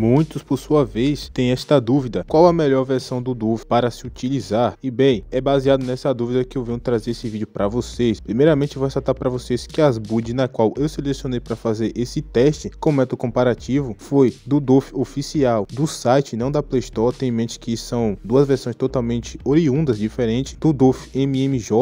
Muitos, por sua vez, têm esta dúvida: qual a melhor versão do Dolphin para se utilizar? E bem, é baseado nessa dúvida que eu venho trazer esse vídeo para vocês. Primeiramente, eu vou ressaltar para vocês que as builds na qual eu selecionei para fazer esse teste com método comparativo foi do Dolphin oficial, do site, não da Play Store. Tem em mente que são duas versões totalmente oriundas, diferentes, do Dolphin MMJ,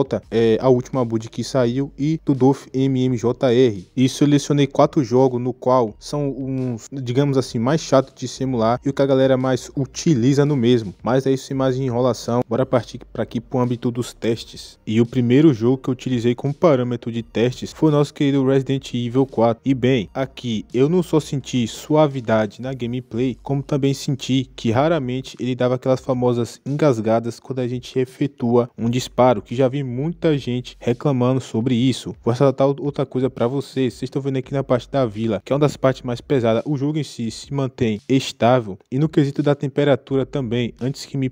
a última build que saiu, e do Dolphin MMJR. E selecionei 4 jogos no qual são uns, digamos assim, mais chato de simular e o que a galera mais utiliza no mesmo. Mas é isso, sem mais enrolação, bora partir para aqui para o âmbito dos testes. E o primeiro jogo que eu utilizei como parâmetro de testes foi o nosso querido Resident Evil 4. E bem, aqui eu não só senti suavidade na gameplay, como também senti que raramente ele dava aquelas famosas engasgadas quando a gente efetua um disparo, que já vi muita gente reclamando sobre isso. Vou ressaltar outra coisa para vocês. Vocês estão vendo aqui na parte da vila, que é uma das partes mais pesadas. O jogo em si se mantém estável, e no quesito da temperatura também, antes que me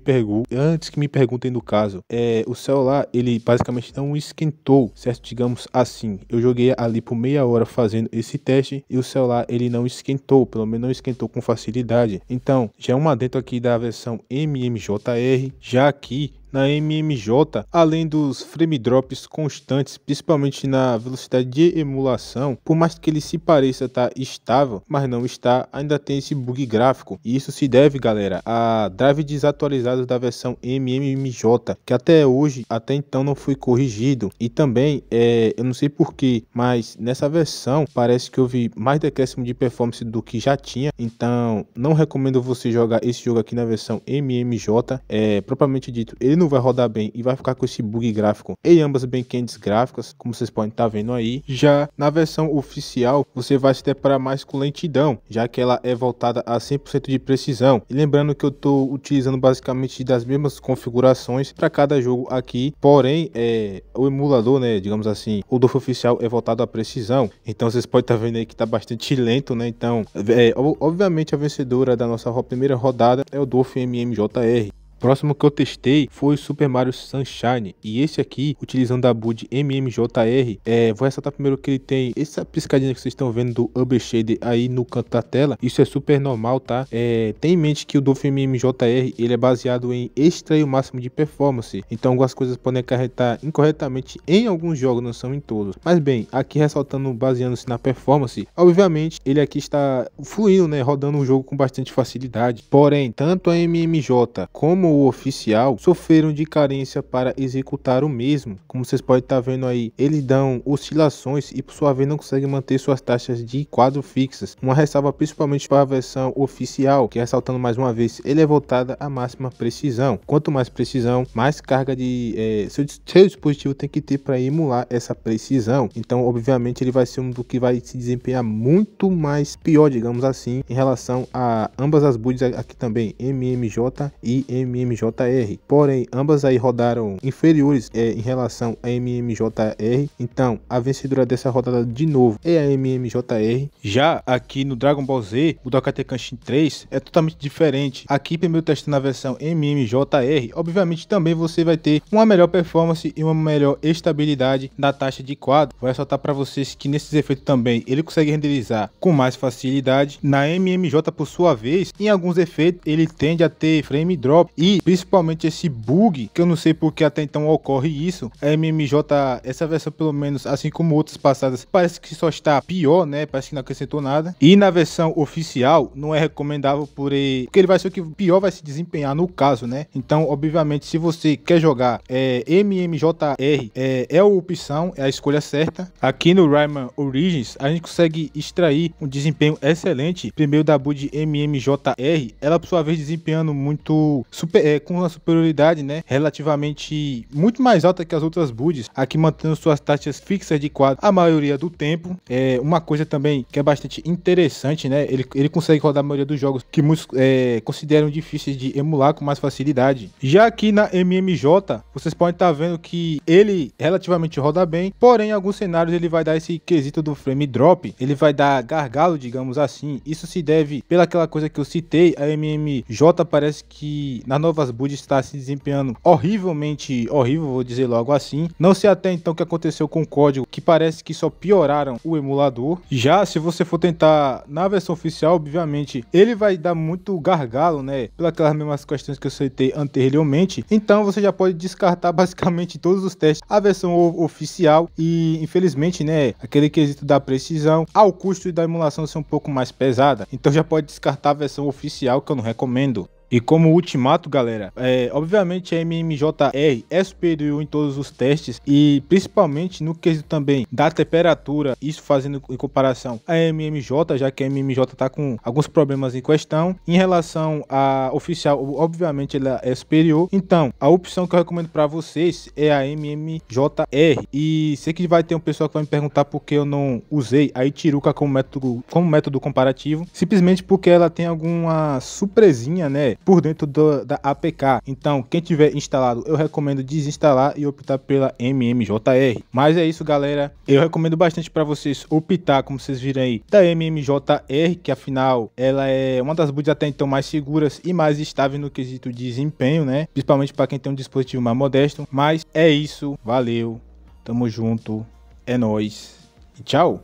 perguntem no caso, o celular ele basicamente não esquentou, certo? Digamos assim, eu joguei ali por meia hora fazendo esse teste e o celular ele não esquentou, pelo menos não esquentou com facilidade. Então já é um adentro aqui da versão MMJR. Já aqui na MMJ, além dos frame drops constantes, principalmente na velocidade de emulação, por mais que ele se pareça estar estável, mas não está, ainda tem esse bug gráfico. E isso se deve, galera, a drive desatualizada da versão MMJ, que até hoje, até então, não foi corrigido. E também, eu não sei porquê, mas nessa versão parece que houve mais decréscimo de performance do que já tinha. Então não recomendo você jogar esse jogo aqui na versão MMJ, propriamente dito. Ele não vai rodar bem e vai ficar com esse bug gráfico em ambas backends gráficas, como vocês podem estar vendo aí. Já na versão oficial, você vai se deparar mais com lentidão, já que ela é voltada a 100% de precisão. E lembrando que eu estou utilizando basicamente das mesmas configurações para cada jogo aqui, porém o emulador, né, digamos assim, o Dolphin oficial é voltado à precisão, então vocês podem estar vendo aí que está bastante lento, né? Então obviamente a vencedora da nossa primeira rodada é o Dolphin MMJR. Próximo que eu testei foi o Super Mario Sunshine, e esse aqui, utilizando a build MMJR, vou ressaltar primeiro que ele tem essa piscadinha que vocês estão vendo do Ubershader aí no canto da tela. Isso é super normal, tá? Tem em mente que o Dolphin MMJR ele é baseado em extrair o máximo de performance, então algumas coisas podem acarretar incorretamente em alguns jogos, não são em todos. Mas bem, aqui ressaltando, baseando-se na performance, obviamente ele aqui está fluindo, né, rodando o jogo com bastante facilidade. Porém, tanto a MMJ como o oficial sofreram de carência para executar o mesmo. Como vocês podem estar vendo aí, eles dão oscilações e por sua vez não conseguem manter suas taxas de quadro fixas. Uma ressalva principalmente para a versão oficial, que, ressaltando mais uma vez, ele é voltada à máxima precisão. Quanto mais precisão, mais carga de seu dispositivo tem que ter para emular essa precisão. Então obviamente ele vai ser um do que vai se desempenhar muito mais pior, digamos assim, em relação a ambas as builds aqui também, MMJ e MMJR. Porém, ambas aí rodaram inferiores em relação a MMJR. Então a vencedora dessa rodada de novo é a MMJR. Já aqui no Dragon Ball Z, o Budokai Tenkaichi 3 é totalmente diferente. Aqui, primeiro testando a versão MMJR, obviamente também você vai ter uma melhor performance e uma melhor estabilidade da taxa de quadro. Vou ressaltar para vocês que nesses efeitos também ele consegue renderizar com mais facilidade. Na MMJ, por sua vez, em alguns efeitos ele tende a ter frame drop e principalmente esse bug, que eu não sei porque até então ocorre isso. A MMJ, essa versão pelo menos, assim como outras passadas, parece que só está pior, né? Parece que não acrescentou nada. E na versão oficial não é recomendável porque ele vai ser o que pior vai se desempenhar no caso, né? Então obviamente, se você quer jogar MMJR, é a opção, é a escolha certa. Aqui no Rayman Origins a gente consegue extrair um desempenho excelente primeiro da build MMJR, ela por sua vez desempenhando muito com uma superioridade, né, relativamente muito mais alta que as outras builds, aqui mantendo suas taxas fixas de quadro a maioria do tempo. Uma coisa também que é bastante interessante, né, ele consegue rodar a maioria dos jogos que muitos consideram difíceis de emular com mais facilidade. Já aqui na MMJ, vocês podem estar vendo que ele relativamente roda bem, porém em alguns cenários ele vai dar esse quesito do frame drop, ele vai dar gargalo, digamos assim. Isso se deve pelaquela coisa que eu citei. A MMJ parece que na nossa novas builds está se desempenhando horrivelmente horrível, vou dizer logo assim. Não sei até então o que aconteceu com o código, que parece que só pioraram o emulador. Já se você for tentar na versão oficial, obviamente, ele vai dar muito gargalo, né? Pelas mesmas questões que eu citei anteriormente. Então você já pode descartar basicamente todos os testes, a versão oficial e, infelizmente, né, aquele quesito da precisão ao custo da emulação ser um pouco mais pesada. Então já pode descartar a versão oficial, que eu não recomendo. E como ultimato, galera, obviamente a MMJR é superior em todos os testes e principalmente no quesito também da temperatura, isso fazendo em comparação a MMJ, já que a MMJ tá com alguns problemas em questão. Em relação à oficial, obviamente ela é superior, então a opção que eu recomendo para vocês é a MMJR. E sei que vai ter um pessoal que vai me perguntar por que eu não usei a Itiruka como método comparativo, simplesmente porque ela tem alguma surpresinha, né, por dentro da APK. Então quem tiver instalado, eu recomendo desinstalar e optar pela MMJR. Mas é isso, galera, eu recomendo bastante para vocês optar, como vocês viram aí, da MMJR, que afinal ela é uma das builds até então mais seguras e mais estáveis no quesito de desempenho, né, principalmente para quem tem um dispositivo mais modesto. Mas é isso, valeu, tamo junto, é nóis e tchau.